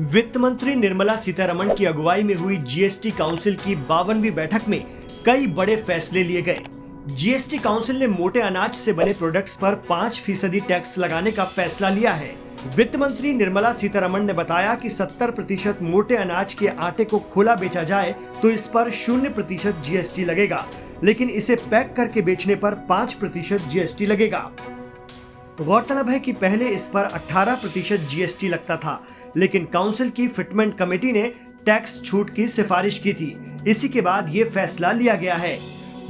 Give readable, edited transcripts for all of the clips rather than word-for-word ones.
वित्त मंत्री निर्मला सीतारमण की अगुवाई में हुई जीएसटी काउंसिल की 52वीं बैठक में कई बड़े फैसले लिए गए। जीएसटी काउंसिल ने मोटे अनाज से बने प्रोडक्ट्स पर 5% टैक्स लगाने का फैसला लिया है। वित्त मंत्री निर्मला सीतारमण ने बताया कि 70% मोटे अनाज के आटे को खुला बेचा जाए तो इस पर 0% जीएसटी लगेगा, लेकिन इसे पैक करके बेचने पर 5% जीएसटी लगेगा। गौरतलब है कि पहले इस पर 18% जीएसटी लगता था, लेकिन काउंसिल की फिटमेंट कमेटी ने टैक्स छूट की सिफारिश की थी। इसी के बाद ये फैसला लिया गया है।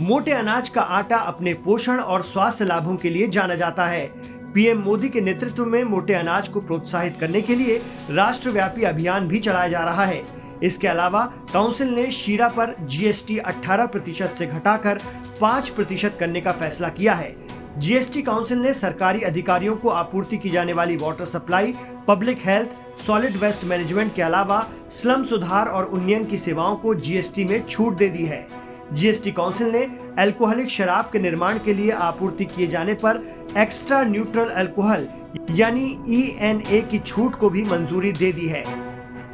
मोटे अनाज का आटा अपने पोषण और स्वास्थ्य लाभों के लिए जाना जाता है। पीएम मोदी के नेतृत्व में मोटे अनाज को प्रोत्साहित करने के लिए राष्ट्रव्यापी अभियान भी चलाया जा रहा है। इसके अलावा काउंसिल ने शीरा पर जीएसटी 18% से घटाकर 5% करने का फैसला किया है। जीएसटी काउंसिल ने सरकारी अधिकारियों को आपूर्ति की जाने वाली water supply, public health, solid waste management के अलावा स्लम सुधार और उन्नयन की सेवाओं को जीएसटी में छूट दे दी है। जीएसटी काउंसिल ने अल्कोहलिक शराब के निर्माण के लिए आपूर्ति किए जाने पर एक्स्ट्रा न्यूट्रल अल्कोहल यानी ENA की छूट को भी मंजूरी दे दी है।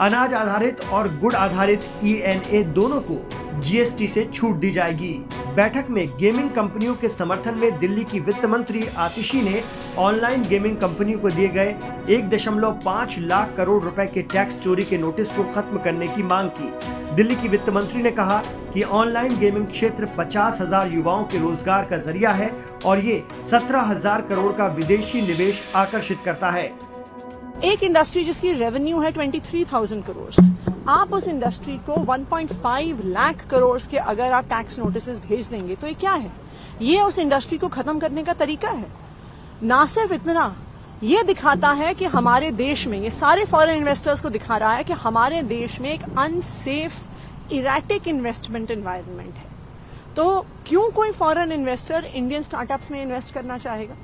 अनाज आधारित और गुड़ आधारित ENA दोनों को जीएसटी से छूट दी जाएगी। बैठक में गेमिंग कंपनियों के समर्थन में दिल्ली की वित्त मंत्री आतिशी ने ऑनलाइन गेमिंग कंपनियों को दिए गए 1.5 लाख करोड़ रुपए के टैक्स चोरी के नोटिस को खत्म करने की मांग की। दिल्ली की वित्त मंत्री ने कहा कि ऑनलाइन गेमिंग क्षेत्र 50,000 युवाओं के रोजगार का जरिया है और ये 17,000 करोड़ का विदेशी निवेश आकर्षित करता है। एक इंडस्ट्री जिसकी रेवेन्यू है 23,000 करोड़, आप उस इंडस्ट्री को 1.5 लाख करोड़ के अगर आप टैक्स नोटिसेस भेज देंगे तो ये क्या है? ये उस इंडस्ट्री को खत्म करने का तरीका है। ना सिर्फ इतना, ये दिखाता है कि हमारे देश में, ये सारे फॉरेन इन्वेस्टर्स को दिखा रहा है कि हमारे देश में एक अनसेफ, इरैटिक इन्वेस्टमेंट एनवायरनमेंट है। तो क्यों कोई फॉरेन इन्वेस्टर इंडियन स्टार्टअप्स में इन्वेस्ट करना चाहेगा?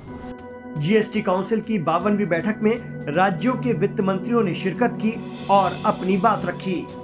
जीएसटी काउंसिल की 52वीं बैठक में राज्यों के वित्त मंत्रियों ने शिरकत की और अपनी बात रखी।